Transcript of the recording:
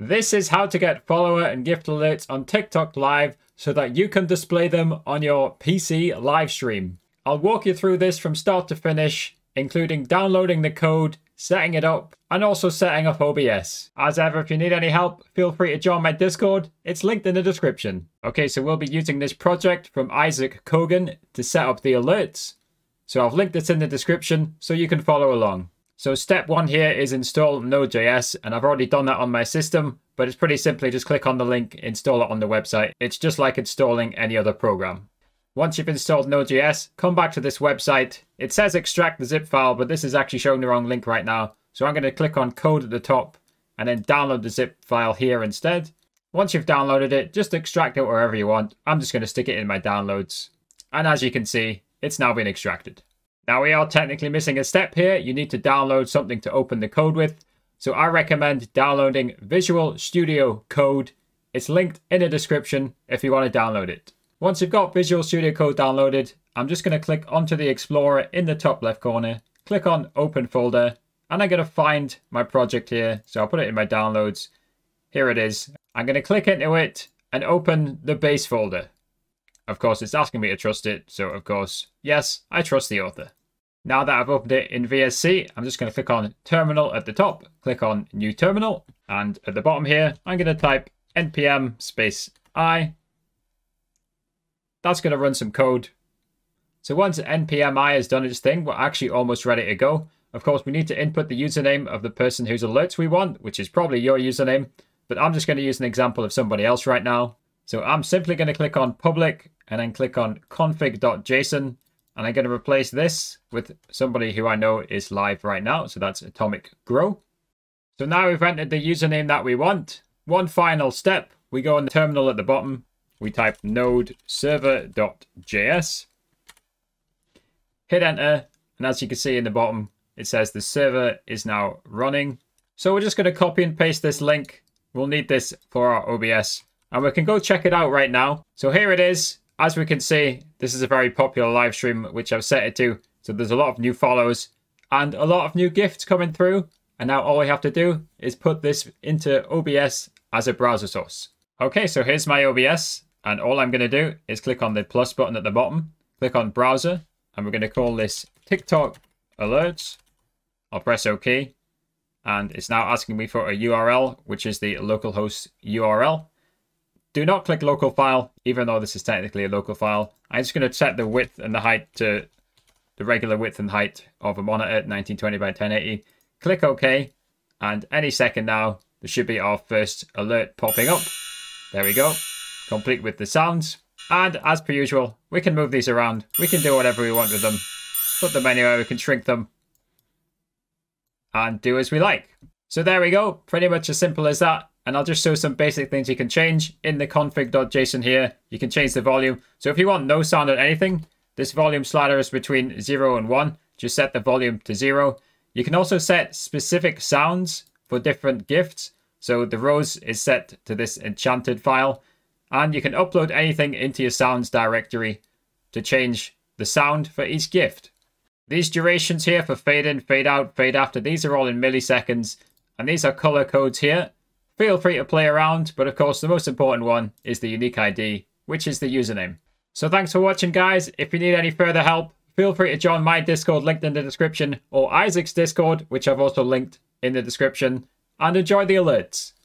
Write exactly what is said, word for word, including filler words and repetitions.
This is how to get follower and gift alerts on TikTok Live so that you can display them on your P C live stream. I'll walk you through this from start to finish, including downloading the code, setting it up, and also setting up O B S. As ever, if you need any help, feel free to join my Discord. It's linked in the description. Okay, so we'll be using this project from Isaac Kogan to set up the alerts. So I've linked this in the description so you can follow along. So step one here is install Node dot J S, and I've already done that on my system, but it's pretty simply just click on the link, install it on the website. It's just like installing any other program. Once you've installed Node dot J S, come back to this website. It says extract the zip file, but this is actually showing the wrong link right now. So I'm going to click on code at the top and then download the zip file here instead. Once you've downloaded it, just extract it wherever you want. I'm just going to stick it in my downloads. And as you can see, it's now been extracted. Now we are technically missing a step here. You need to download something to open the code with. So I recommend downloading Visual Studio Code. It's linked in the description if you want to download it. Once you've got Visual Studio Code downloaded, I'm just going to click onto the Explorer in the top left corner, click on Open Folder, and I'm going to find my project here. So I'll put it in my downloads. Here it is. I'm going to click into it and open the base folder. Of course, it's asking me to trust it. So of course, yes, I trust the author. Now that I've opened it in V S C, I'm just going to click on Terminal at the top, click on New Terminal, and at the bottom here, I'm going to type npm space i. That's going to run some code. So once N P M I has done its thing, we're actually almost ready to go. Of course, we need to input the username of the person whose alerts we want, which is probably your username, but I'm just going to use an example of somebody else right now. So I'm simply going to click on public and then click on config dot J S O N. And I'm going to replace this with somebody who I know is live right now. So that's Atomic Grow. So now we've entered the username that we want. One final step, we go in the terminal at the bottom. We type node server dot J S, hit enter, and as you can see in the bottom, it says the server is now running. So we're just going to copy and paste this link. We'll need this for our O B S, and we can go check it out right now. So here it is. As we can see, this is a very popular live stream, which I've set it to. So there's a lot of new follows and a lot of new gifts coming through. And now all we have to do is put this into O B S as a browser source. Okay, so here's my O B S. And all I'm going to do is click on the plus button at the bottom, click on browser, and we're going to call this TikTok alerts. I'll press OK. And it's now asking me for a U R L, which is the localhost U R L. Do not click local file, even though this is technically a local file. I'm just going to set the width and the height to the regular width and height of a monitor, nineteen twenty by ten eighty. Click OK. And any second now, there should be our first alert popping up. There we go. Complete with the sounds. And as per usual, we can move these around. We can do whatever we want with them. Put them anywhere, we can shrink them. And do as we like. So there we go, pretty much as simple as that. And I'll just show some basic things you can change in the config dot J S O N here. You can change the volume. So if you want no sound at anything, this volume slider is between zero and one. Just set the volume to zero. You can also set specific sounds for different gifts. So the rose is set to this enchanted file. And you can upload anything into your sounds directory to change the sound for each gift. These durations here for fade in, fade out, fade after, these are all in milliseconds. And these are color codes here. Feel free to play around, but of course the most important one is the unique I D, which is the username. So thanks for watching, guys. If you need any further help, feel free to join my Discord linked in the description, or Isaac's Discord, which I've also linked in the description, and enjoy the alerts.